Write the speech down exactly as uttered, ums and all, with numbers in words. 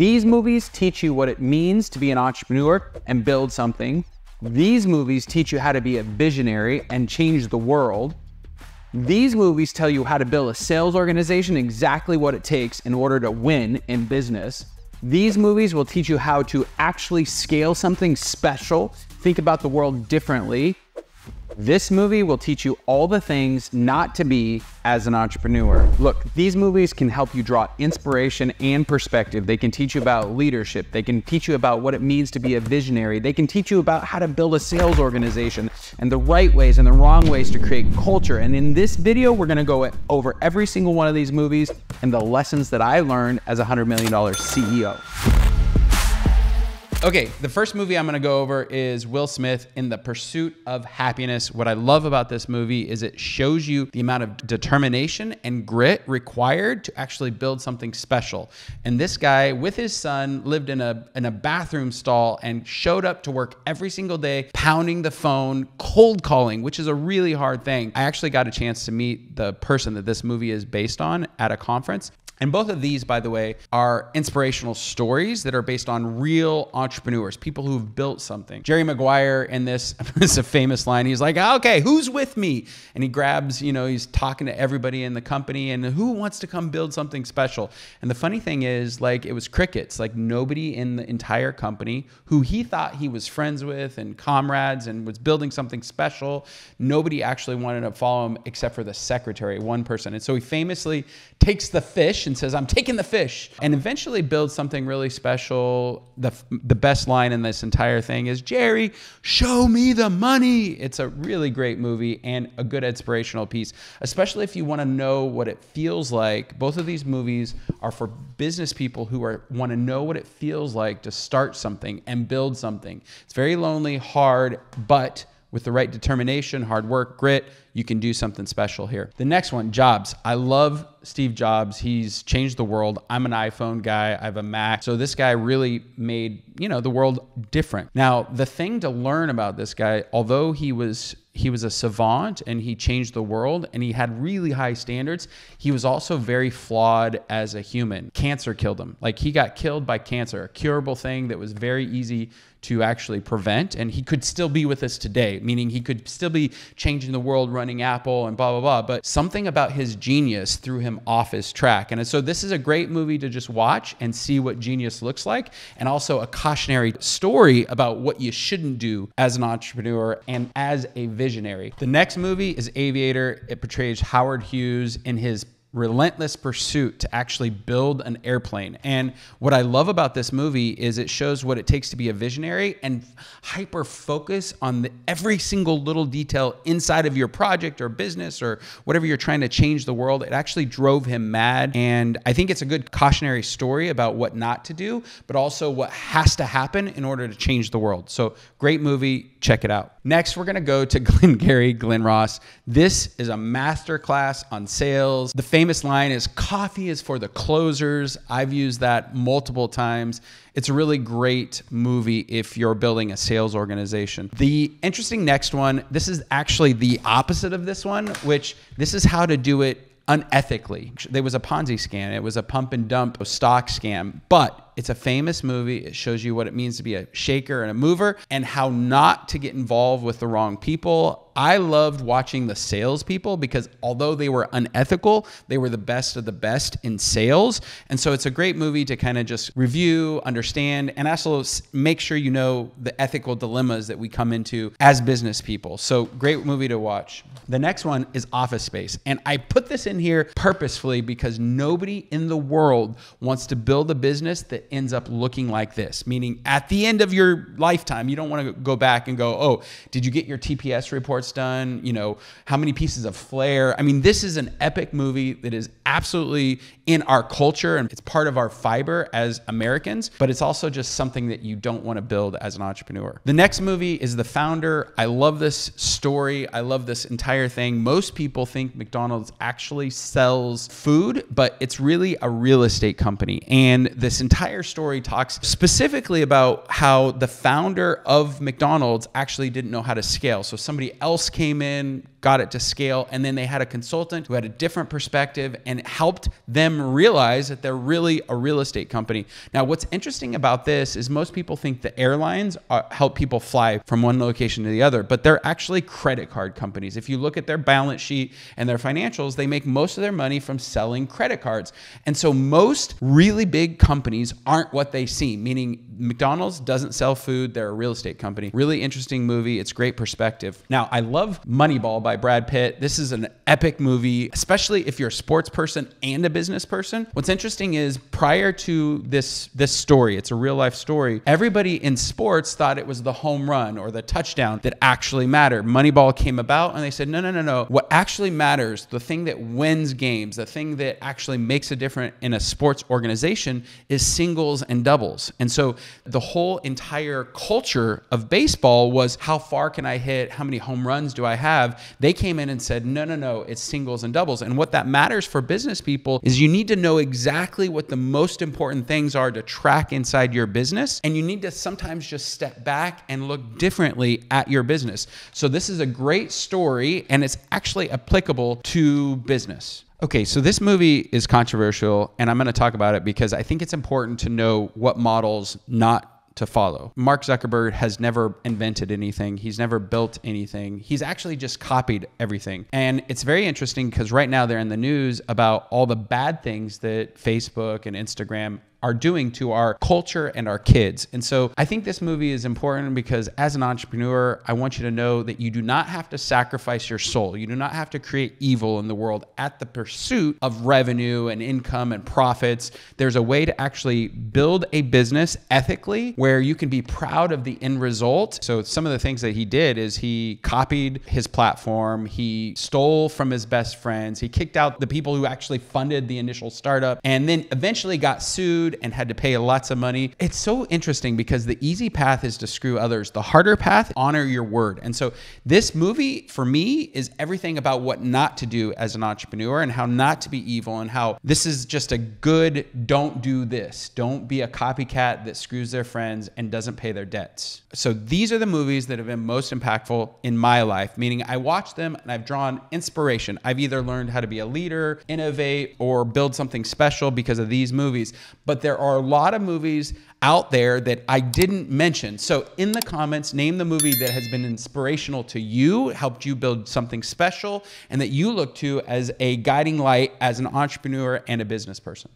These movies teach you what it means to be an entrepreneur and build something. These movies teach you how to be a visionary and change the world. These movies tell you how to build a sales organization, exactly what it takes in order to win in business. These movies will teach you how to actually scale something special, think about the world differently. This movie will teach you all the things not to be as an entrepreneur. Look, these movies can help you draw inspiration and perspective. They can teach you about leadership. They can teach you about what it means to be a visionary. They can teach you about how to build a sales organization and the right ways and the wrong ways to create culture. And in this video, we're gonna go over every single one of these movies and the lessons that I learned as a one hundred million dollar C E O. Okay, the first movie I'm gonna go over is Will Smith in The Pursuit of Happiness. What I love about this movie is it shows you the amount of determination and grit required to actually build something special. And this guy with his son lived in a, in a bathroom stall and showed up to work every single day, pounding the phone, cold calling, which is a really hard thing. I actually got a chance to meet the person that this movie is based on at a conference. And both of these, by the way, are inspirational stories that are based on real entrepreneurs, people who've built something. Jerry Maguire in this, this is a famous line. He's like, okay, who's with me? And he grabs, you know, he's talking to everybody in the company and who wants to come build something special? And the funny thing is, like, it was crickets, like nobody in the entire company who he thought he was friends with and comrades and was building something special. Nobody actually wanted to follow him except for the secretary, one person. And so he famously takes the fish and says, I'm taking the fish, and eventually builds something really special. The, the best line in this entire thing is, Jerry, show me the money. It's a really great movie and a good inspirational piece, especially if you want to know what it feels like. Both of these movies are for business people who are want to know what it feels like to start something and build something. It's very lonely, hard, but with the right determination, hard work, grit, you can do something special here. The next one, Jobs. I love Steve Jobs. He's changed the world. I'm an iPhone guy. I have a Mac. So this guy really made, you know, the world different. Now, the thing to learn about this guy, although he was he was a savant and he changed the world and he had really high standards, he was also very flawed as a human. Cancer killed him. Like, he got killed by cancer, a curable thing that was very easy to actually prevent. And he could still be with us today, meaning he could still be changing the world, running Apple and blah, blah, blah. But something about his genius threw him off his track. And so this is a great movie to just watch and see what genius looks like. And also a cautionary story about what you shouldn't do as an entrepreneur and as a visionary. The next movie is Aviator. It portrays Howard Hughes in his relentless pursuit to actually build an airplane. And what I love about this movie is it shows what it takes to be a visionary and hyper focus on the, every single little detail inside of your project or business or whatever you're trying to change the world. It actually drove him mad. And I think it's a good cautionary story about what not to do, but also what has to happen in order to change the world. So great movie, check it out. Next, we're gonna go to Glengarry Glen Ross. This is a masterclass on sales. The famous line is, coffee is for the closers. I've used that multiple times. It's a really great movie if you're building a sales organization. The interesting next one, this is actually the opposite of this one, which this is how to do it unethically. There was a Ponzi scam. It was a pump and dump stock scam, but it's a famous movie. It shows you what it means to be a shaker and a mover and how not to get involved with the wrong people. I loved watching the salespeople because although they were unethical, they were the best of the best in sales. And so it's a great movie to kind of just review, understand, and also make sure you know the ethical dilemmas that we come into as business people. So great movie to watch. The next one is Office Space. And I put this in here purposefully because nobody in the world wants to build a business that ends up looking like this, meaning at the end of your lifetime, you don't want to go back and go, oh, did you get your T P S reports done? You know, how many pieces of flair? I mean, this is an epic movie that is absolutely in our culture and it's part of our fiber as Americans, but it's also just something that you don't want to build as an entrepreneur. The next movie is The Founder. I love this story. I love this entire thing. Most people think McDonald's actually sells food, but it's really a real estate company. And this entire entire story talks specifically about how the founder of McDonald's actually didn't know how to scale. So somebody else came in, got it to scale. And then they had a consultant who had a different perspective and helped them realize that they're really a real estate company. Now, what's interesting about this is most people think the airlines are, help people fly from one location to the other, but they're actually credit card companies. If you look at their balance sheet and their financials, they make most of their money from selling credit cards. And so most really big companies aren't what they seem, meaning McDonald's doesn't sell food. They're a real estate company. Really interesting movie. It's great perspective. Now, I love Moneyball by Brad Pitt. This is an epic movie, especially if you're a sports person and a business person. What's interesting is prior to this, this story, it's a real life story, everybody in sports thought it was the home run or the touchdown that actually mattered. Moneyball came about and they said, no, no, no, no. What actually matters, the thing that wins games, the thing that actually makes a difference in a sports organization is singles and doubles. And so the whole entire culture of baseball was how far can I hit? How many home runs do I have? They came in and said, no, no, no, it's singles and doubles. And what that matters for business people is you need to know exactly what the most important things are to track inside your business. And you need to sometimes just step back and look differently at your business. So this is a great story and it's actually applicable to business. Okay, so this movie is controversial and I'm gonna talk about it because I think it's important to know what models not to follow. Mark Zuckerberg has never invented anything. He's never built anything. He's actually just copied everything. And it's very interesting because right now they're in the news about all the bad things that Facebook and Instagram are doing to our culture and our kids. And so I think this movie is important because as an entrepreneur, I want you to know that you do not have to sacrifice your soul. You do not have to create evil in the world at the pursuit of revenue and income and profits. There's a way to actually build a business ethically where you can be proud of the end result. So some of the things that he did is he copied his platform. He stole from his best friends. He kicked out the people who actually funded the initial startup and then eventually got sued and had to pay lots of money. It's so interesting because the easy path is to screw others. The harder path, honor your word. And so this movie for me is everything about what not to do as an entrepreneur and how not to be evil and how this is just a good, don't do this. Don't be a copycat that screws their friends and doesn't pay their debts. So these are the movies that have been most impactful in my life, meaning I watched them and I've drawn inspiration. I've either learned how to be a leader, innovate, or build something special because of these movies. But there are a lot of movies out there that I didn't mention. So in the comments, name the movie that has been inspirational to you, helped you build something special, and that you look to as a guiding light as an entrepreneur and a business person.